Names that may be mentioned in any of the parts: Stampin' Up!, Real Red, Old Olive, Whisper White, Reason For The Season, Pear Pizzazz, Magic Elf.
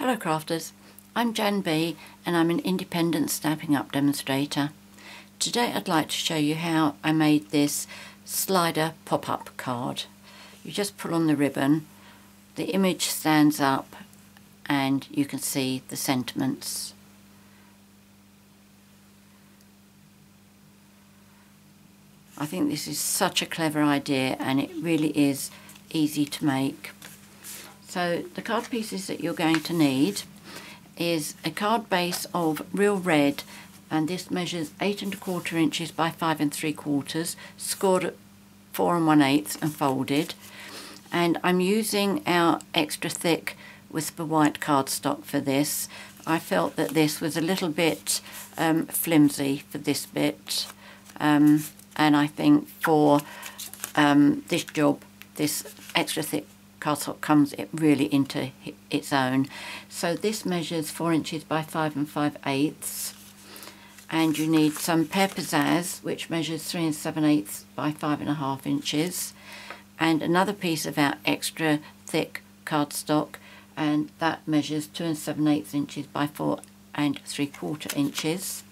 Hello crafters, I'm Jan B and I'm an independent Stampin' Up! Demonstrator. Today I'd like to show you how I made this slider pop-up card. You just pull on the ribbon, the image stands up and you can see the sentiments. I think this is such a clever idea and it really is easy to make. So the card pieces that you're going to need is a card base of Real Red, and this measures 8 1/4 inches by 5 3/4, scored at 4 1/8 and folded. And I'm using our extra thick Whisper White cardstock for this. I felt that this was a little bit flimsy for this bit. And I think for this job, this extra thick cardstock comes really into its own. So this measures 4 inches by 5 5/8, and you need some Pear Pizzazz, which measures 3 7/8 by 5 1/2 inches, and another piece of our extra thick cardstock, and that measures 2 7/8 inches by 4 3/4 inches.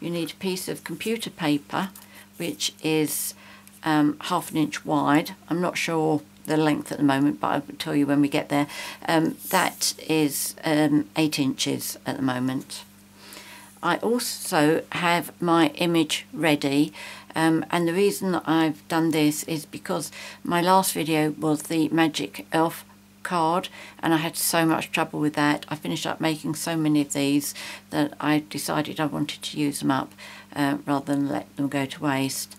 You need a piece of computer paper, which is 1/2 inch wide. I'm not sure the length at the moment, but I will tell you when we get there. That is 8 inches at the moment. I also have my image ready, and the reason that I've done this is because my last video was the Magic Elf card and I had so much trouble with that. I finished up making so many of these that I decided I wanted to use them up rather than let them go to waste.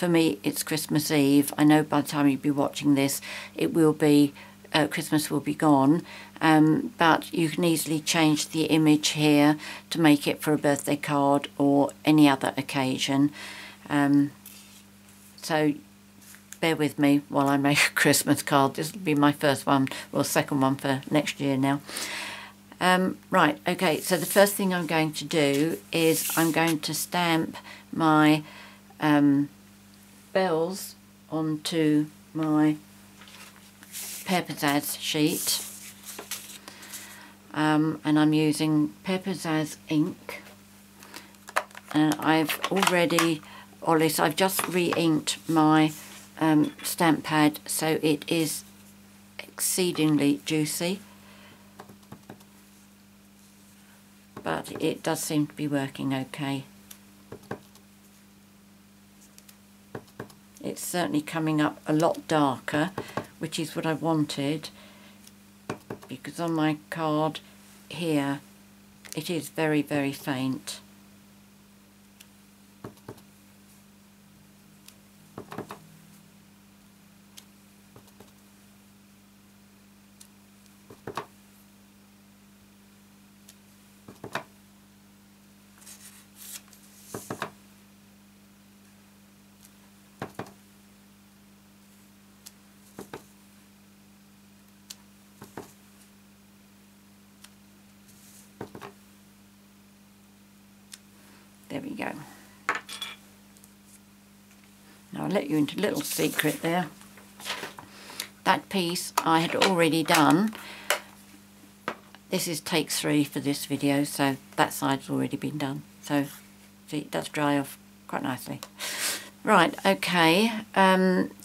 For me, it's Christmas Eve. I know by the time you'll be watching this, it will be Christmas will be gone, but you can easily change the image here to make it for a birthday card or any other occasion. So bear with me while I make a Christmas card. This will be my first one, or second one for next year now. Right, okay, so the first thing I'm going to do is I'm going to stamp my bells onto my Pear Pizzazz sheet, and I'm using Pear Pizzazz ink, and I've just re-inked my stamp pad, so it is exceedingly juicy, but it does seem to be working okay. It's certainly coming up a lot darker, which is what I wanted, because on my card here it is very, very faint. There we go. Now I'll let you into a little secret there. That piece I had already done. This is take 3 for this video, so that side's already been done. So see, it does dry off quite nicely. Right, okay.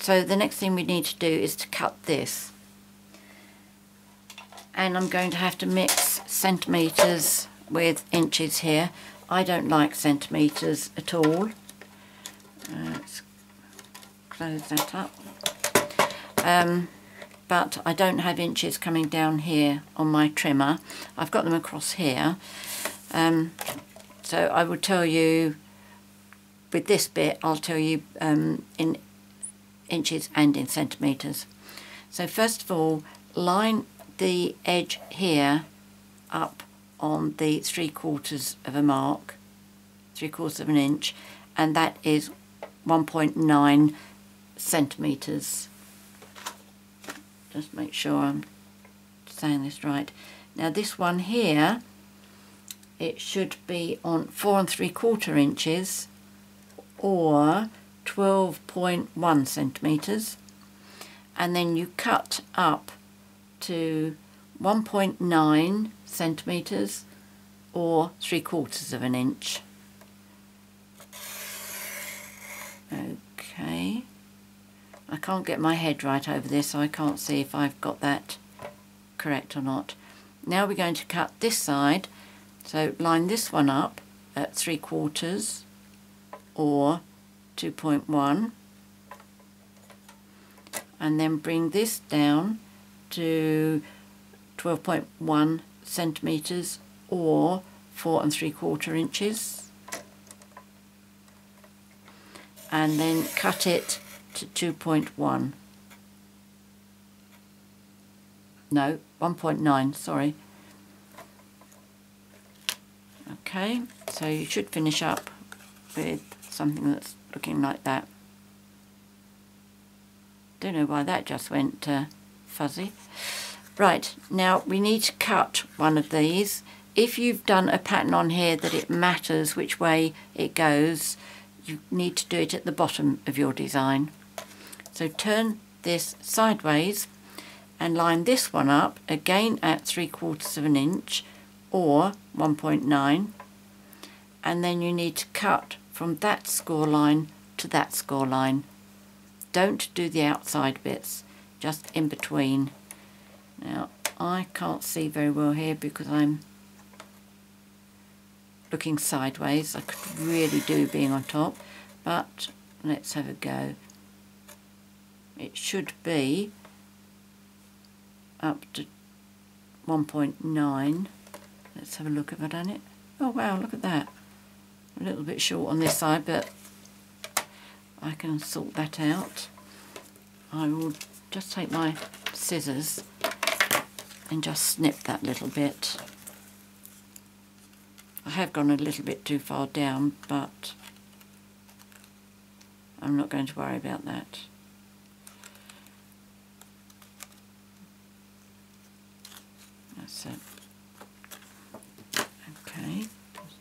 So the next thing we need to do is to cut this. And I'm going to have to mix centimetres with inches here. I don't like centimetres at all. Let's close that up. But I don't have inches coming down here on my trimmer. I've got them across here. So I will tell you, with this bit, I'll tell you in inches and in centimetres. So first of all, line the edge here up on the 3/4 of a mark, 3/4 of an inch, and that is 1.9 centimetres. Just make sure I'm saying this right. Now this one here, it should be on 4 3/4 inches or 12.1 centimetres, and then you cut up to 1.9 centimetres or 3/4 of an inch. Okay, I can't get my head right over this, so I can't see if I've got that correct or not. Now we're going to cut this side, so line this one up at 3/4 or 2.1, and then bring this down to 12.1 centimetres or 4 3/4 inches, and then cut it to 2.1. No, 1.9, sorry. Okay, so you should finish up with something that's looking like that. Don't know why that just went fuzzy. Right, now we need to cut one of these. If you've done a pattern on here that it matters which way it goes, you need to do it at the bottom of your design. So turn this sideways and line this one up again at 3/4 of an inch or 1.9, and then you need to cut from that score line to that score line. Don't do the outside bits, just in between. Now I can't see very well here because I'm looking sideways. I could really do being on top, but let's have a go. It should be up to 1.9. Let's have a look. Have I done it? Oh wow, look at that. A little bit short on this side, but I can sort that out. I will just take my scissors and just snip that little bit. I have gone a little bit too far down, but I'm not going to worry about that. That's it. Okay,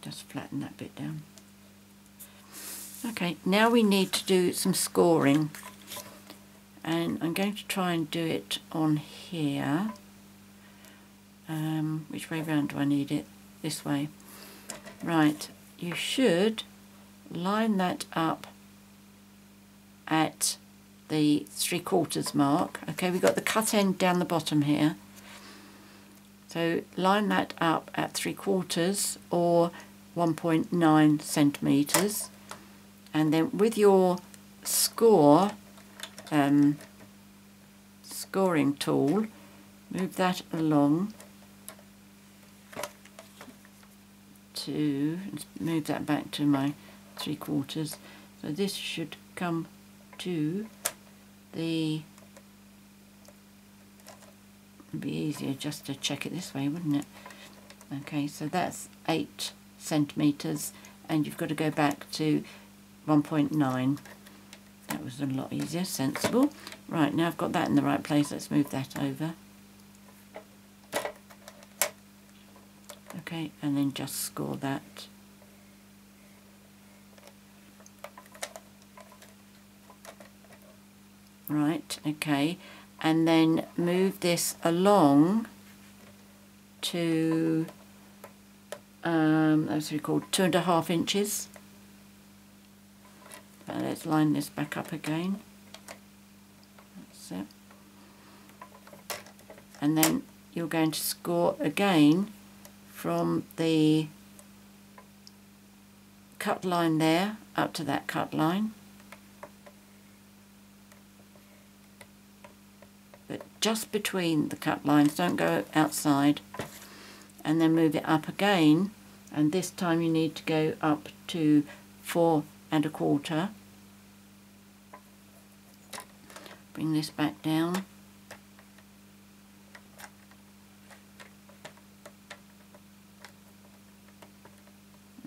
just flatten that bit down. Okay, now we need to do some scoring, and I'm going to try and do it on here. Which way round do I need it? This way. Right, you should line that up at the 3/4 mark. Okay, we've got the cut end down the bottom here. So line that up at 3/4 or 1.9 centimetres. And then with your score, scoring tool, move that along to, move that back to my 3/4. So this should come to the, it'd be easier just to check it this way, wouldn't it? Okay, so that's 8 centimetres, and you've got to go back to 1.9. That was a lot easier, sensible. Right, now I've got that in the right place, let's move that over. Okay, and then just score that. Right, okay, and then move this along to, that's what we call 2.5 inches. Let's line this back up again. That's it. And then you're going to score again from the cut line there up to that cut line. But just between the cut lines, don't go outside. And then move it up again, and this time you need to go up to 4.25. Bring this back down.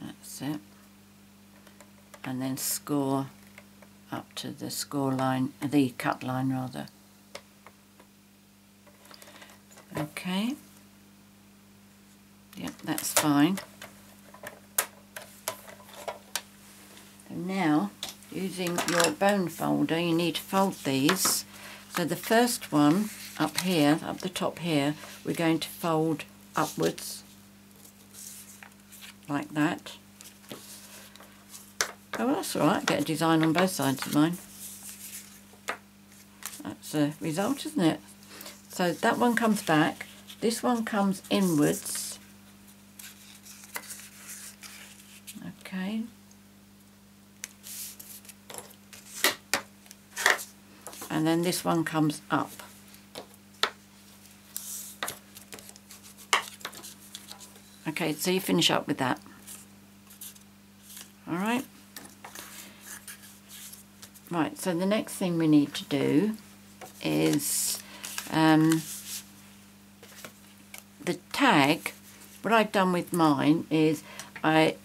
That's it. And then score up to the score line, the cut line rather. Okay. Yep, that's fine. And now, using your bone folder, you need to fold these. So the first one up here, up the top here, we're going to fold upwards like that. Oh well, that's all right, get a design on both sides of mine. That's the result, isn't it? So that one comes back, this one comes inwards. Okay. And then this one comes up. Okay, so you finish up with that. All right. Right, so the next thing we need to do is the tag. What I've done with mine is I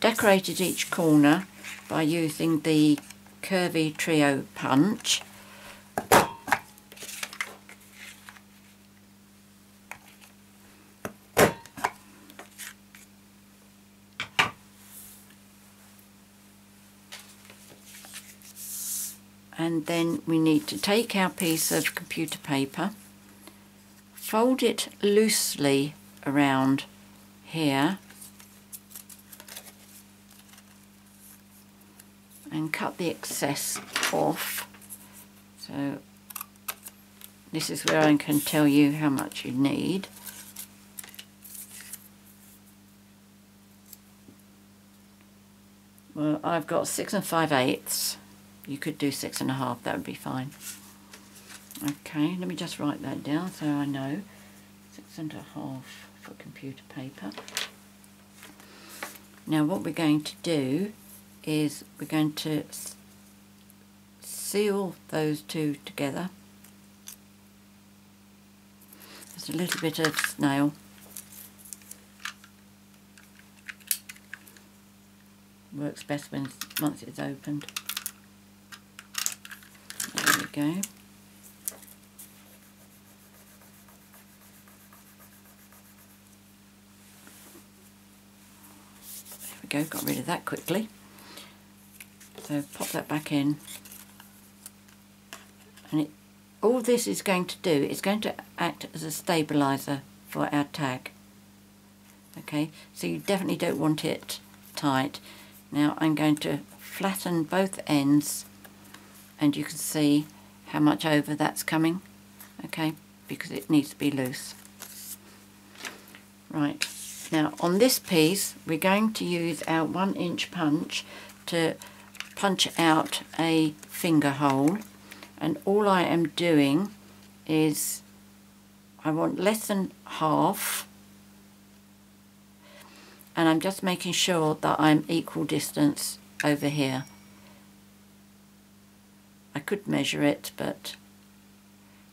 decorated each corner by using the Curvy Trio Punch. And then we need to take our piece of computer paper, fold it loosely around here, and cut the excess off. So this is where I can tell you how much you need. Well, I've got 6 5/8. You could do 6 1/2, that would be fine. Okay, let me just write that down so I know. 6 1/2 for computer paper. Now what we're going to do is we're going to seal those two together. Just a little bit of snail. Works best when once it's opened. There we go. There we go, got rid of that quickly. So pop that back in. And it, all this is going to do, it's going to act as a stabiliser for our tag. Okay, so you definitely don't want it tight. Now I'm going to flatten both ends, and you can see how much over that's coming, okay, because it needs to be loose. Right, now on this piece we're going to use our 1-inch punch to punch out a finger hole, and all I am doing is I want less than half, and I'm just making sure that I'm equal distance over here. I could measure it, but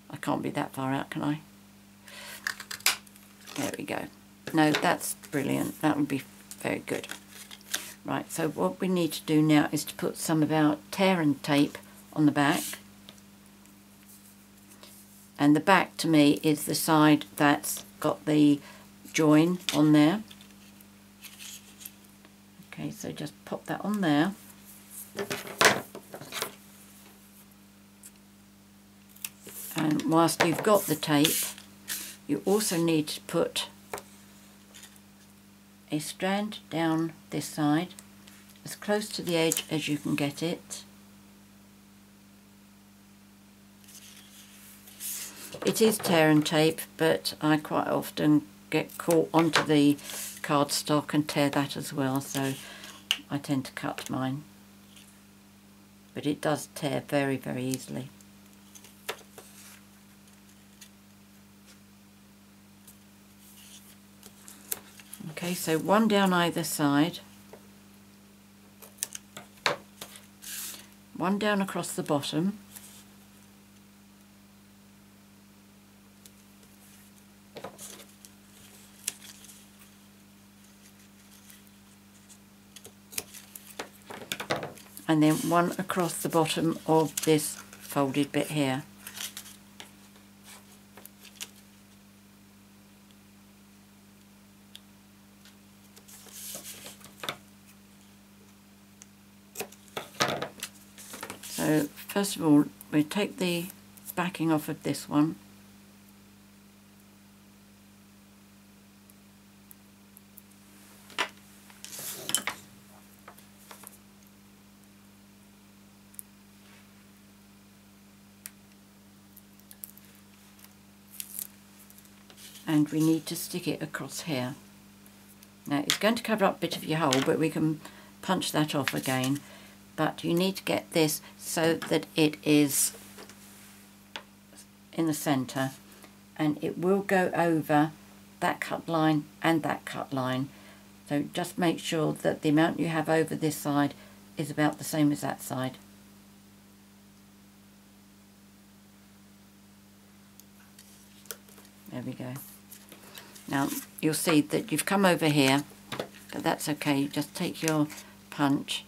I can't be that far out, can I? There we go. No, that's brilliant. That would be very good. Right, so what we need to do now is to put some of our tear and tape on the back. And the back, to me, is the side that's got the join on there. Okay, so just pop that on there. And whilst you've got the tape, you also need to put a strand down this side, as close to the edge as you can get it. It is tear and tape, but I quite often get caught onto the cardstock and tear that as well, so I tend to cut mine. But it does tear very, very easily. Okay, so one down either side, one down across the bottom, and then one across the bottom of this folded bit here. First of all, we take the backing off of this one, and we need to stick it across here. Now it's going to cover up a bit of your hole, but we can punch that off again. But you need to get this so that it is in the centre, and it will go over that cut line and that cut line. So just make sure that the amount you have over this side is about the same as that side. There we go. Now you'll see that you've come over here, but that's okay. You just take your punch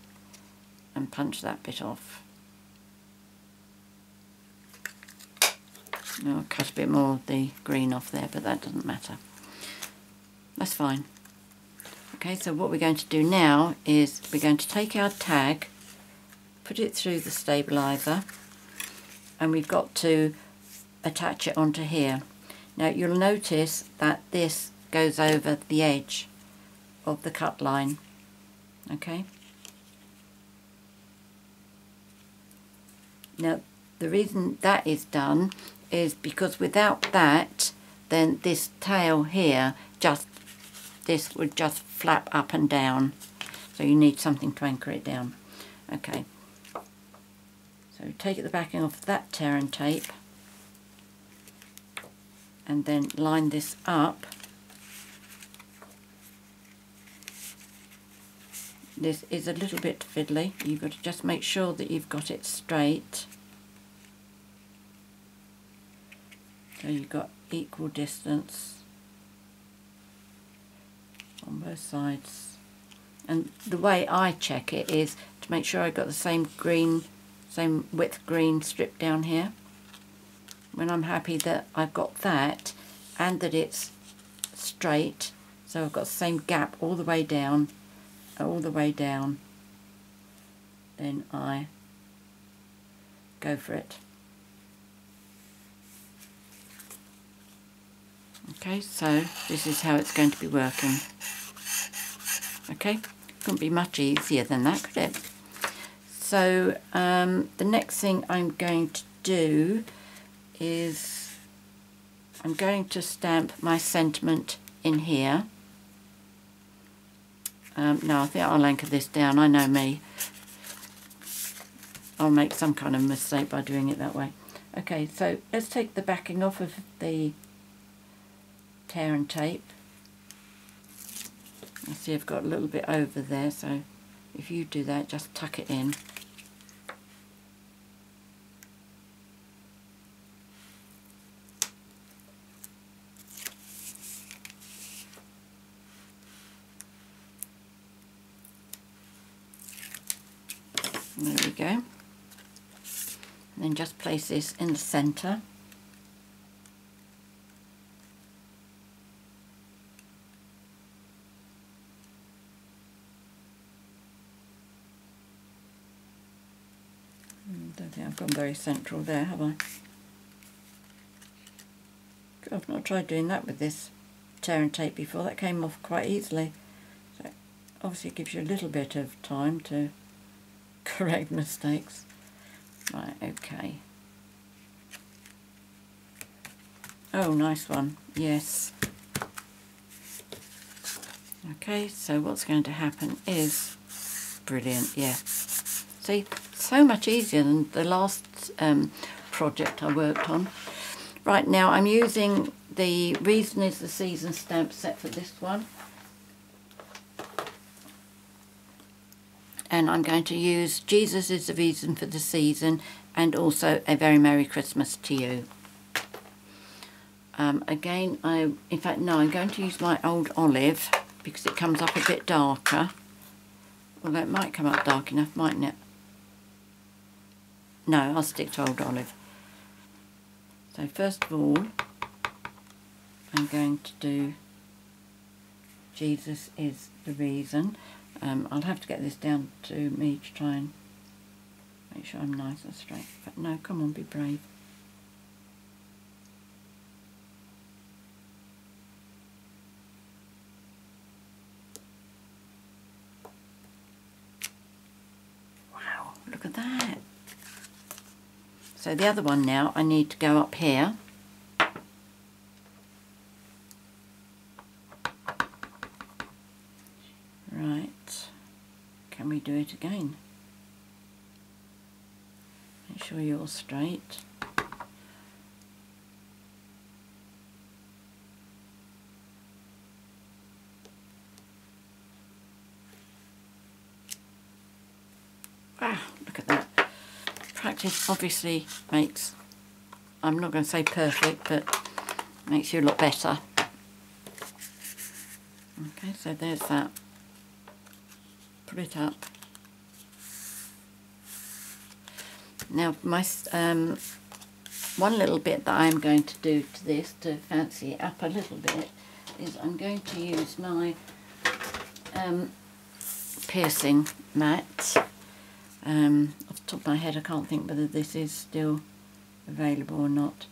and punch that bit off. I'll cut a bit more of the green off there, but that doesn't matter. That's fine. Okay, so what we're going to do now is we're going to take our tag, put it through the stabiliser, and we've got to attach it onto here. Now you'll notice that this goes over the edge of the cut line. Okay. Now the reason that is done is because without that, then this tail here, this would just flap up and down. So you need something to anchor it down. Okay. So take the backing off that tear and tape, and then line this up. This is a little bit fiddly. You've got to just make sure that you've got it straight. So you've got equal distance on both sides. And the way I check it is to make sure I've got the same width green strip down here. When I'm happy that I've got that and that it's straight, so I've got the same gap all the way down, then I go for it. Okay, so this is how it's going to be working. Okay, couldn't be much easier than that, could it? So the next thing I'm going to do is I'm going to stamp my sentiment in here. No, I think I'll anchor this down. I know me. I'll make some kind of mistake by doing it that way. Okay, so let's take the backing off of the tear and tape. I see I've got a little bit over there, so if you do that, just tuck it in. There we go. And then just place this in the centre. I don't think I've gone very central there, have I? I've not tried doing that with this tear and tape before. That came off quite easily. So obviously it gives you a little bit of time to correct mistakes. Right, okay. Oh, nice one. Yes. Okay, so what's going to happen is brilliant. Yeah. See, so much easier than the last project I worked on. Right, now I'm using the Reason Is The Season stamp set for this one. And I'm going to use Jesus Is The Reason For The Season and also A Very Merry Christmas To You. Again, I'm going to use my Old Olive because it comes up a bit darker. Well, it might come up dark enough, mightn't it? No, I'll stick to Old Olive. So first of all, I'm going to do Jesus Is The Reason. I'll have to get this down to me to try and make sure I'm nice and straight. But no, come on, be brave. Wow, look at that. So the other one now, I need to go up here do it again. Make sure you're all straight. Wow, look at that. Practice obviously makes, I'm not going to say perfect, but makes you look better. Okay, so there's that. Put it up. Now my one little bit that I'm going to do to this to fancy it up a little bit is I'm going to use my piercing mat. Off the top of my head I can't think whether this is still available or not,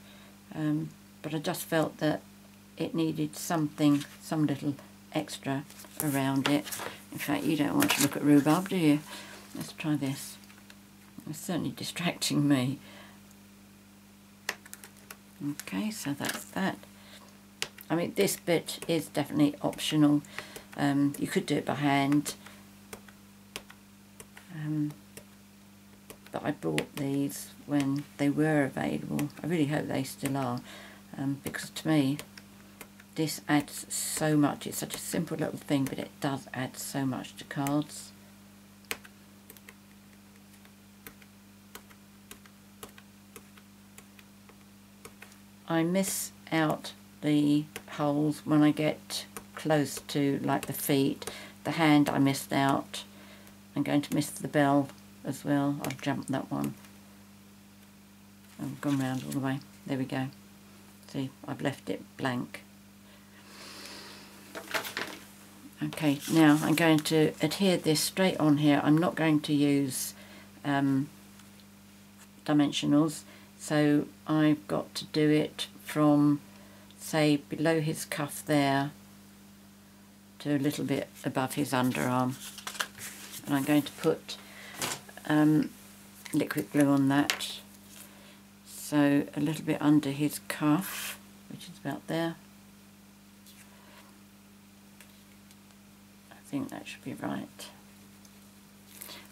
but I just felt that it needed something, some little extra around it. In fact, you don't want to look at rhubarb, do you? Let's try this. It's certainly distracting me. Okay, so that's that. I mean, this bit is definitely optional. You could do it by hand. But I bought these when they were available. I really hope they still are, because to me this adds so much. It's such a simple little thing, but it does add so much to cards. I miss out the holes when I get close to like the feet. The hand I missed out. I'm going to miss the bell as well. I've jumped that one. I've gone round all the way. There we go. See, I've left it blank. Okay, now I'm going to adhere this straight on here. I'm not going to use dimensionals, so I've got to do it from, say, below his cuff there to a little bit above his underarm. And I'm going to put liquid glue on that, so a little bit under his cuff, which is about there. I think that should be right.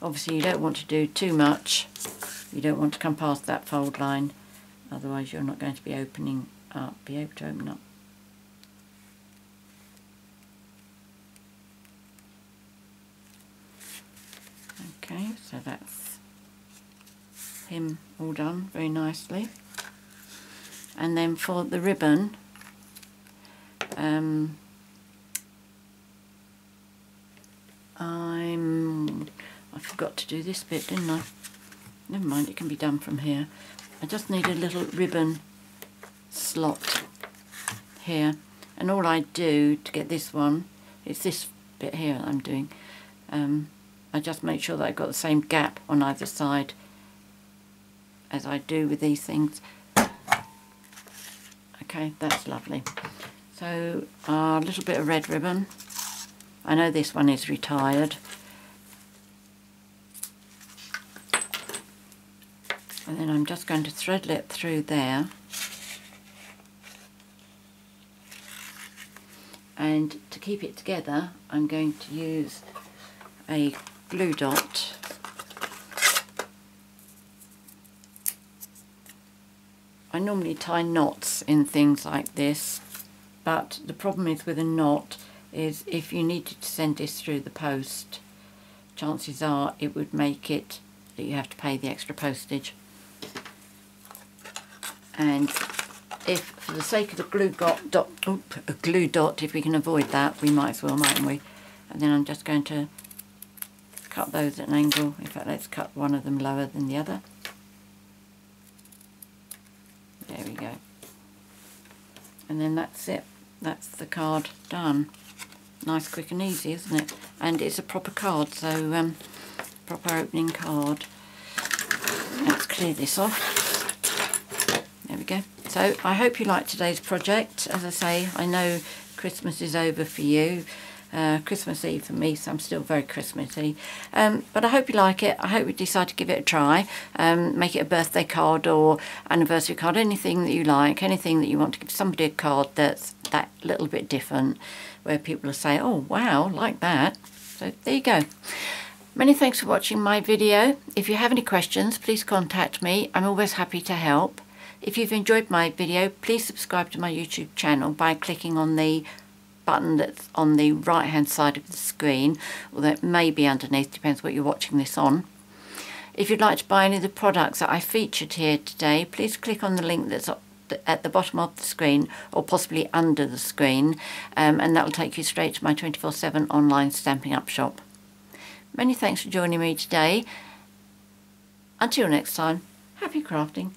Obviously you don't want to do too much, you don't want to come past that fold line, otherwise you're not going to be able to open up. Okay, so that's him all done very nicely. And then for the ribbon, I forgot to do this bit, didn't I? Never mind, it can be done from here. I just need a little ribbon slot here, and all I do to get this one, it's this bit here that I'm doing. I just make sure that I've got the same gap on either side as I do with these things. Okay, that's lovely. So a little bit of red ribbon. I know this one is retired. And then I'm just going to thread it through there. And to keep it together, I'm going to use a glue dot, I normally tie knots in things like this, but the problem is with a knot is if you needed to send this through the post, chances are it would make it that you have to pay the extra postage. And if for the sake of the glue dot, if we can avoid that, we might as well, mightn't we? And then I'm just going to cut those at an angle. In fact, let's cut one of them lower than the other. There we go. And then that's it. That's the card done. Nice, quick and easy, isn't it? And it's a proper card, so proper opening card. Let's clear this off. There we go. So I hope you liked today's project. As I say, I know Christmas is over for you. Christmas Eve for me, so I'm still very Christmassy, but I hope you like it. I hope you decide to give it a try. Make it a birthday card or anniversary card, anything that you like, anything that you want to give somebody a card that's that little bit different, where people will say, oh wow, like that. So there you go. Many thanks for watching my video. If you have any questions, please contact me. I'm always happy to help. If you've enjoyed my video, please subscribe to my YouTube channel by clicking on the button that's on the right hand side of the screen, although it may be underneath, depends what you're watching this on. If you'd like to buy any of the products that I featured here today, please click on the link that's at the bottom of the screen or possibly under the screen, and that will take you straight to my 24/7 online Stampin' Up! Shop. Many thanks for joining me today. Until next time, happy crafting.